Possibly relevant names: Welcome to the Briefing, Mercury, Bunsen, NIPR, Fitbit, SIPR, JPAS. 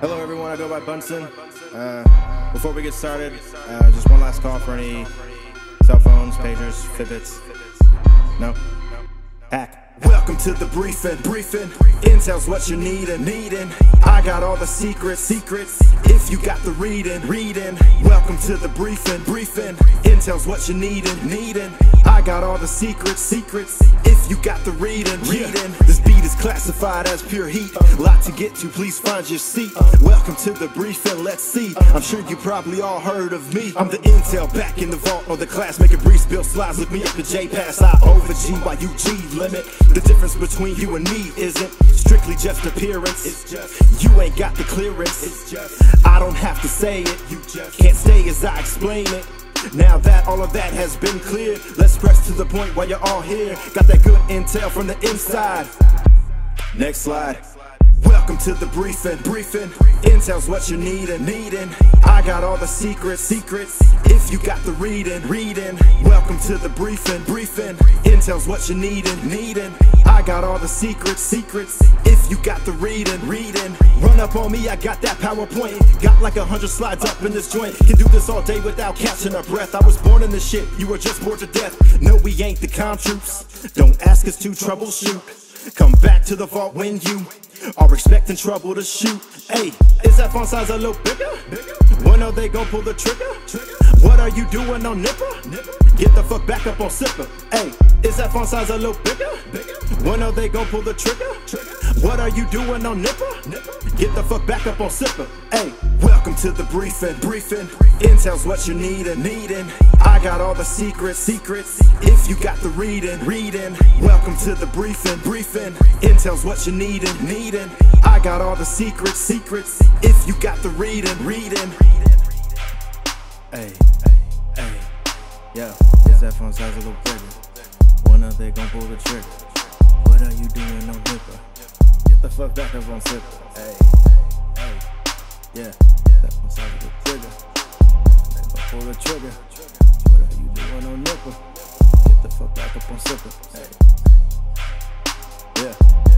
Hello everyone, I go by Bunsen. Before we get started, just one last call for any cell phones, pagers, Fitbits. No? Hack. Welcome to the briefing. Intel's what you're needing. I got all the secrets. If you got the reading. Welcome to the briefing. Intel's what you're needing. I got all the secrets. If you got the reading. This beat is classified as pure heat. Lot to get to, please find your seat. Welcome to the briefing, let's see. I'm sure you probably all heard of me. I'm the Intel back in the vault or the class, making briefs, build slides. Look me up at JPAS. I over G by UG limit. The difference between you and me isn't strictly just appearance. It's just you ain't got the clearance. It's just I don't have to say it. You just can't stay as I explain it. Now that all of that has been cleared, let's press to the point while you're all here. Got that good intel from the inside. Next slide. Welcome to the briefing. Intel's what you needin'. I got all the secrets. If you got the readin'. Welcome to the briefing. Intel's what you needin'. I got all the secrets. If you got the readin'. Run up on me, I got that PowerPoint. Got like 100 slides up in this joint. Can do this all day without catching a breath. I was born in this shit, you were just bored to death. No, we ain't the com troops. Don't ask us to troubleshoot. Come back to the vault when you are expecting trouble to shoot. Hey, is that font size a little bigger? When are they gon' pull the trigger? What are you doing on NIPR? Get the fuck back up on SIPR. Hey, is that font size a little bigger? When are they gon' pull the trigger? What are you doing on NIPR? Get the fuck back up on SIPR. Hey, welcome to the briefing. Intel's what you needin'. I got all the secrets. If you got the readin'. Welcome to the briefing. Intel's what you needin'. I got all the secrets. If you got the readin'. Hey, yeah, is that phone size a little bigger? When are they gon' pull the trigger? What are you doing on NIPR? Get the fuck back up on SIPR. Hey, yeah, that phone size a little bigger. They gon' pull the trigger. What are you doing on NIPR? Get the fuck back up on SIPR. Hey, yeah.